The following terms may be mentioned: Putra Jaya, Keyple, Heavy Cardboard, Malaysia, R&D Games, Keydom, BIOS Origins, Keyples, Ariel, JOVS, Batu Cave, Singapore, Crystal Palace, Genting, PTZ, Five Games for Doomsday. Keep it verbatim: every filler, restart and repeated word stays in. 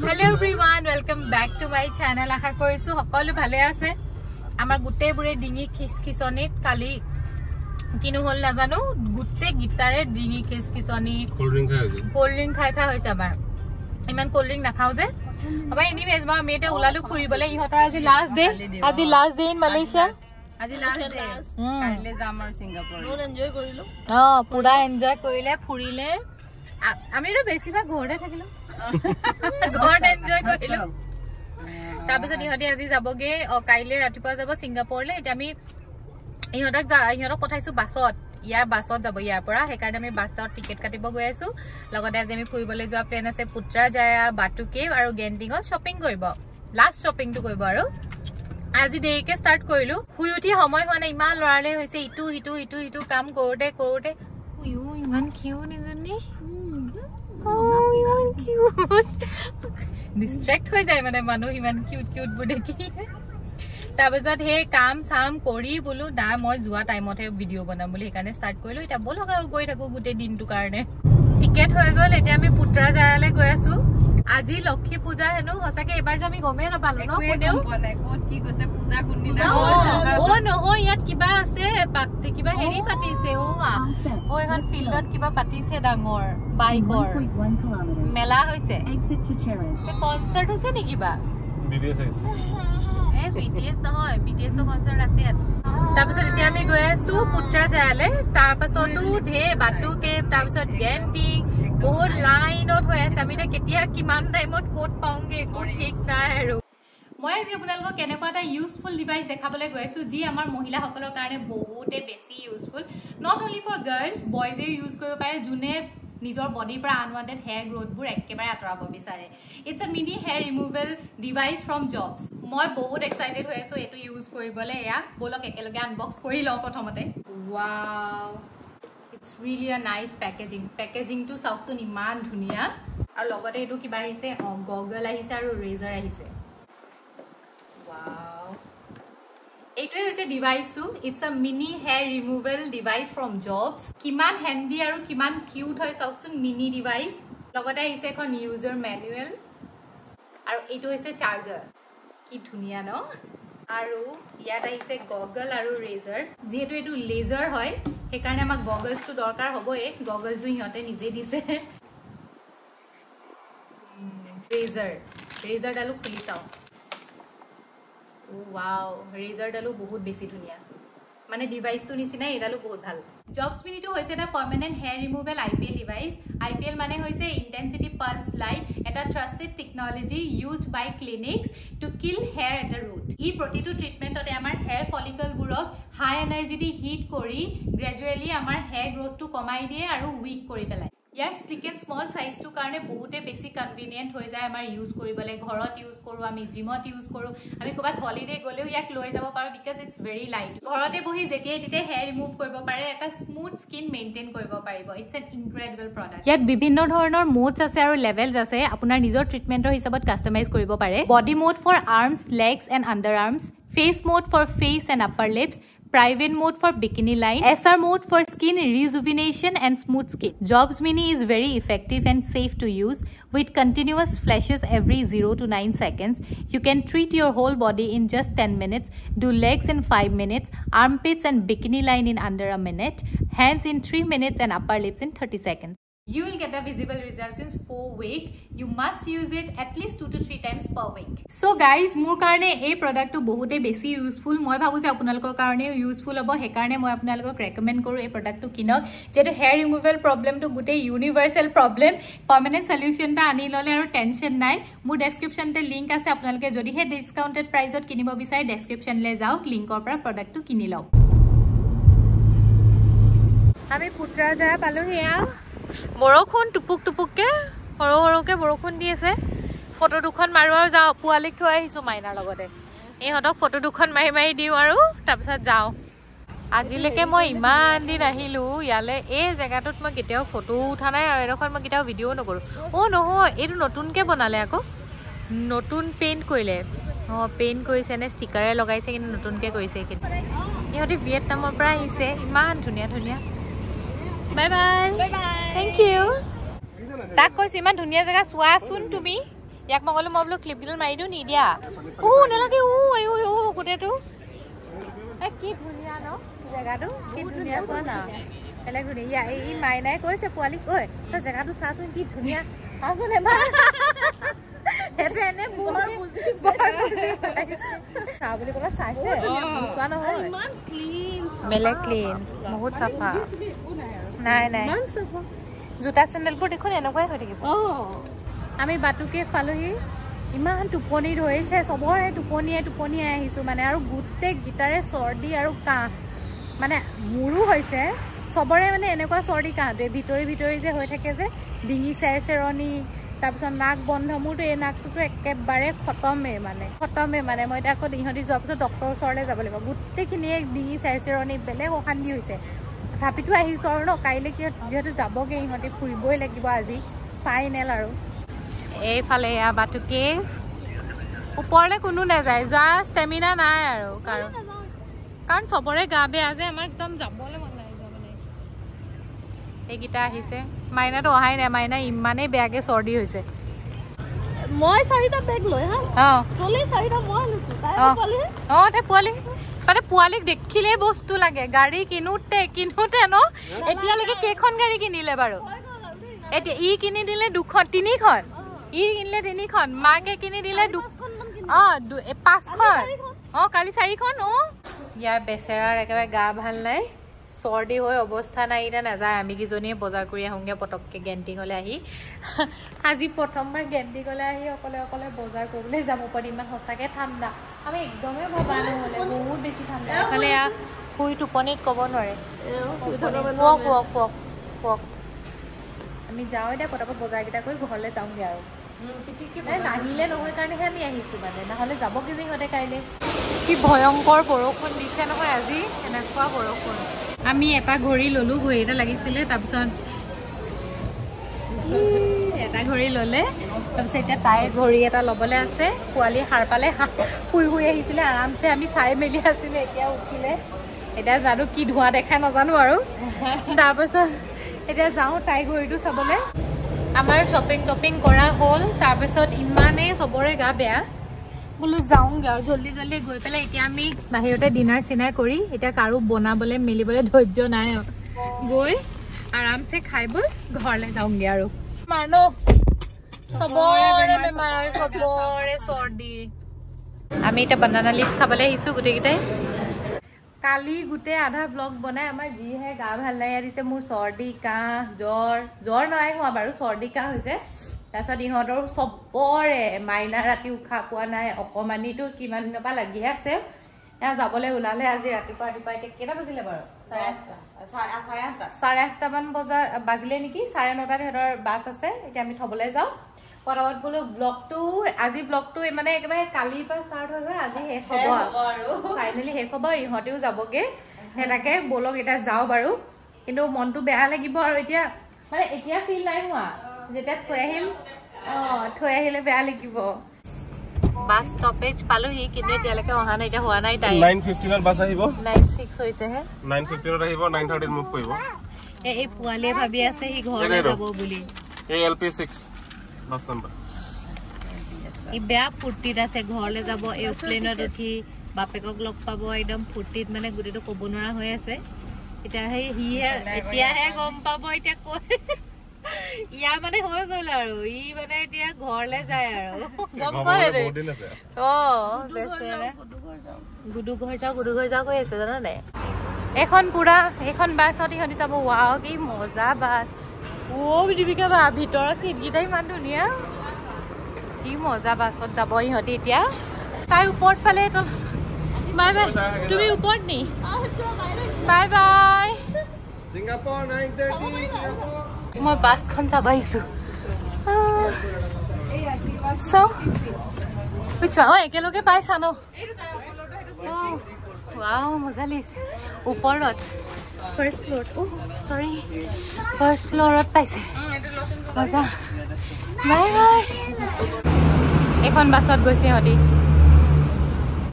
Hello everyone, welcome back to my channel. Aha korisu hokolu bhale ase. Amar gutte bure dingi khiskisonit kali kinu hol na janu gutte gitare dingi khiskisoni cold drink khai hoise. Cold drink khai khai hoise amar. Iman cold drink na khao je. Aba ini mesma mete ulalu khuribole ihotar aji last day. Aji last day in Malaysia. Aji last day. Kaile jamar Singapore. Pura enjoy korilu. Ha, pura enjoy korile phurile. Ami ro besiba ghore thakilu. God enjoy korilu tabisa nihadi aji jaboge o kaile ratipa jabo Singapore le eta ami ihodak ihorok kothaisu basot iar basot jabo iar pora he karone ami basot ticket katibo goi asu logode aji ami phuibole jua plan ase Putra Jaya Batu Cave aro Genting shopping goibo last shopping tu goibo aro aji day ke start korilu hui uthi homoy hona iman lorale hoise itu itu itu itu kam korte korte uyu iman kiu ni jonni oh cute distract hoy jay mane manu even cute cute bude ki tabajat he kam sam kori bolu da moy jua time the video banam boli ekane start koilo eta bolok aru goi thaku gute din tu karone ticket hoy gol eta ami Putra Jaya le goi asu aji Lokhi Puja heno hosake ebar jami gome na palu no kuneu kot ki goise puja kunni na o no ho yat kiba ase pakte kiba heri patise hoa o ehan fieldot kiba patise dangor bikeor mela hoise exit to terrace se concert hoise ni kiba bts hoise e bts na hoy bts concert ase tar pasot eti ami goi asu Putra Jaya le tar pasotu dhe Batu Cave tar pasot Genting বহুত লাইনত হৈ আছে আমি কেতিয়া কিমান টাইমত code পাওঁগে code ঠিক নাই আৰু মই আজি আপোনালোকক কেনেকুৱা এটা ইউজফুল ডিভাইস দেখাবলৈ গৈছো যি আমাৰ মহিলা সকলৰ কাৰণে বহুতে বেছি useful not only for girls boys এ ইউজ কৰিব পাৰে জুনে নিজৰ বডি পৰা আনৱান্টেড হেয়াৰ গ্ৰোথবোৰ একেবাৰে আঁতৰাব বিচাৰে it's a mini hair removal device from জবছ মই বহুত এক্সাইটেড হৈ আছো এটো ইউজ কৰিবলৈ ইয়া বলক একেলগে আনবক্স কৰি লওঁ প্ৰথমতে wow It's really a nice packaging. Packaging to sauksun iman dhunia. Aru logote etu kiba ahise goggle ahise aru razor ahise. Wow. Etu hoise device tu. It's a mini hair removal device from JOVS. Kiman handy aru kiman cute hoy sauksun mini device. Logote ahise ekhon user manual. Aru etu hoise charger. Ki dhunia no? Aru yat ahise goggle aru razor. Jehetu etu laser hoy. He karone amak goggles to dorkar hobo e goggles hiyote nije dise razor razor dalu khuli tao oh wow razor dalu bahut beshi dhuniya mane device tu nisina e dalu bahut bhal JOVS mini tu hoise eta permanent hair removal I P L device I P L mane hoise intensity pulse light eta trusted technology used by clinics to kill hair at the root e protitu treatment ote amar hair follicle burok high energy di heat kori gradually amar hair growth to komai diye aru weak kori pelai yar sleek and small size tu karone bahute beshi convenient hoi jay amar use koribole ghorot use koru ami gymot use koru ami kobat holiday goleu yak loi jabo paru because it's very light ghorote bohi jete tete hair remove koribo pare eta smooth skin maintain koribo paribo it's an incredible product yat bibhinno dhoroner modes ase aru levels ase apunar nijor treatmentor hisabot customize koribo pare body mode for arms legs and underarms face mode for face and upper lips private mode for bikini line S R mode for skin rejuvenation and smooth skin JOVS mini is very effective and safe to use with continuous flashes every zero to nine seconds you can treat your whole body in just ten minutes do legs in five minutes armpits and bikini line in under a minute hands in three minutes and upper lips in thirty seconds You will get the visible results in four weeks. You must use it at least two to three times per week. So guys, মোৰ কাৰণে এই প্ৰডাক্টটো বহুত বেছি useful. মই ভাবুছে আপোনালোকৰ কাৰণে useful হ'ব। হে কাৰণে মই আপোনালোকক ৰেকমেন্ড কৰো এই প্ৰডাক্টটো কিনক। যেটো হেয়াৰ ৰিমুভেল প্ৰবলেমটো গুটে ইউনিভাৰ্সেল প্ৰবলেম, পার্মানেন্ট সলিউশনটা আনি ললে আৰু টেনচন নাই। মোৰ ডেসক্ৰিপচনতে লিংক আছে আপোনালোকে যদি হে ডিসকাউন্টেড প্ৰাইজত কিনিব বিচাৰে ডেসক্ৰিপচনলৈ যাওক লিংকৰ পৰা প্ৰডাক্টটো কিনি লওক। আমি Putra Jaya পালো হেয়া। বৰখন টুপুক টুপুককে হৰ হৰকে বৰখন দি আছে ফটো দুখন মাৰো আৰু যাও পুৱালিক থৈ আহিছো মাইনাৰ লগতে এই হটক ফটো দুখন মাই মাই দিও আৰু তাৰপিছত যাও আজিলৈকে মই ইমান দিন আহিলো ইয়ালে এই জায়গাটোত মই কেতিয়াও ফটো উঠা নাই আৰু এৰখন মই কেতিয়াও ভিডিও নকৰো ও নহয় এটো নতুনকে বনালে আকৌ নতুন পেইন্ট কৰিলে অ পেইন্ট কৰিছে নে স্টিকাৰে লগাইছে কিন্তু নতুনকে কৰিছে কি ইহঁতি ভিয়েটনামৰ পৰা আহিছে ইমান ধুনিয়া ধুনিয়া Bye bye. Bye bye. Thank you. Takko siman dunia jaga suasun tumi. Yak mongolo moblo clip gil mari do ni dia. Oo nalage oo ayo yo kote tu. Ek ki bhunia no jaga tu. Ki bhunia kona. Ele bhunia ei mai nai koi se kwali oi. Ta jaga tu sasun ki bhunia. Sasun e ma. Epene bor muzi bor muzi. Sabuli kola saise. Bhunia no hoy. Man clean. Mele clean. Bahut safa. Nai nai. Man safa. Juta sandal ko dekho ne enokoi hoi thakib. Oh. আমি বাটুকে ফালহি ইমান টুপনি রইছে সবরে টুপনিয়ে টুপনিয়ে আহিছো মানে আৰু গুটে গিটারে সর্দি আৰু কা মানে মুৰু হৈছে সবরে মানে এনেকুৱা সর্দি কাঁদে ভিতৰি ভিতৰি যে হৈ থাকে যে ডিঙি চেৰচেৰনি তাৰপিছত নাক বন্ধ মুটে নাকটো একেবাৰে খতমে মানে খতমে মানে মই এটা কই ইহতি জবছ ডক্টৰ ওচৰলৈ যাব লাগিব গুটে কিনে ডিঙি চেৰচেৰনি বেলেগ অখান্দি হৈছে তথাপিতো আহিছো আৰু ন কাইলে কি যেটো যাবগে ইহতি ফুৰিবই লাগিব আজি ফাইনেল আৰু A Falea Batuke Upole Kununa, just stamina and I are can't support Gabi as a man comes up. A guitar, he said, Minor or Hina, Mina, Imane Bagas or do you say? More side of Beglo, huh? Oh, only side of one. Oh, the poly, but a poly, the killabos to like a garri, kinu, take in Hutano, a cake on Garrick in Ilabaro. At the E. Kinidilla Ducotinicorn. E inlet any con, Margaret Kinidilla Duc. Oh, do a pascon. Oh, Calisaricon, oh? Ya Bessera, like a gab hanlay. Sordi, Obostana, Eden as I am, Migizoni, Bozacuria, Hunga Potoke, Gentingolahi. As he potomber Gentingolahi, Opolapola, Bozaco, Lezamopadima Hosaka Tanda. I mean, Domebano, who would be Tanda? Palea, who to pony Covonore. Walk, walk, walk, walk. আমি যাও এটা পটাপট বজাই গিটা কই ঘরলে যাওগে আর নাই নাহিলে নহয় কারণে আমি আহিছো মানে না হলে যাব কি যে হতে কাইলে কি ভয়ঙ্কর বৰষুণ দিছে নহয় আজি এনেকুৱা বৰষুণ আমি এটা ঘড়ি ললু ঘড়িটা লাগিছিলে তাৰপিছত এটা ঘড়ি ললে তাৰপিছত এটা তাই ঘড়ি এটা লবলে আছে কোৱালি হাৰপালে হুই হুই আহিছিলে আৰামছে আমি চাই মেলি আছিলে এতিয়া উঠিলে এটা জানো কি ধোঁৱা দেখা নজানো আৰু তাৰপিছত এটা যাও টাই গৰিটো সবলে আমাৰ শপিং টপিং কৰা হল তাৰপিছত ইমানে সবৰে গা বেয়া বুলু যাওঁগা জলদি জলদি গৈ পেলে এতিয়া আমি বাহিৰতে ডিনাৰ সিনাই কৰি এতিয়া কাৰু বনাবলে মিলিবলে ধৈৰ্য নাই গৈ আৰামছে খাইবল ঘৰলৈ যাওঁগা আৰু মানো সবৰে বেমাৰ সবৰে সর্দি আমি এটা বানানা লিফ খাবলে আহিছো গুটে গিটাই Kali Gute Ada vlog Bona G hai Gavala is a more sordica, Jor, Jordan I Habaru Sordica is a that's a dinodor sopore, minor at you Kapuana, Okomanito, Kiman Nopala Giase, as Aboleula as a party by the Kilabazilabur. Sarataban was a Basiliniki, Saranota or Basase, Jamitoboleza, for our block two, as he block two, Emanaka Kalipa started as he finally Hekoba, you hot use a bogey, and again Bolo get a Zaubaru, you know, Montu Bealagibo, Etia, but Etia feel like one. Did that twelve? Oh, twelve Bealagibo. Bus stoppage, Paluhi, Kidney, Jellica, Hana, Juana, nine fifteen or Basahibo, nine six, so it's a nine fifteen or Hibo, nine thirty Mukuibo. A Puale Habia say he called a bully. A L P six. Bus number. Ibea puttit as a ghole zabo, airplane or tea, Bapeco Glock Paboidum, puttit, Managudu Cobunora, who is it? It a here, it a gompaboid a coat. Yamane Hogolaru, even a dear ghole as I are. Oh, Gudu Gorja, Gudu Gorja is another day. Econ Pura, Econ Bassati Honisabo, Wagi, Moza Bass. Oh, did we have a bit of seed? Did I mandunia? He was a bass of the boy who did ya? I port paleto. Do you port me? Bye bye. Singapore nine thirty. My bus comes up by so. So, which one? I can look at Paisano. Oh, wow, Mozalis. Uporot. First floor. Oh, sorry. First floor at paise. Bye bye. Ekhon basot goise hoti.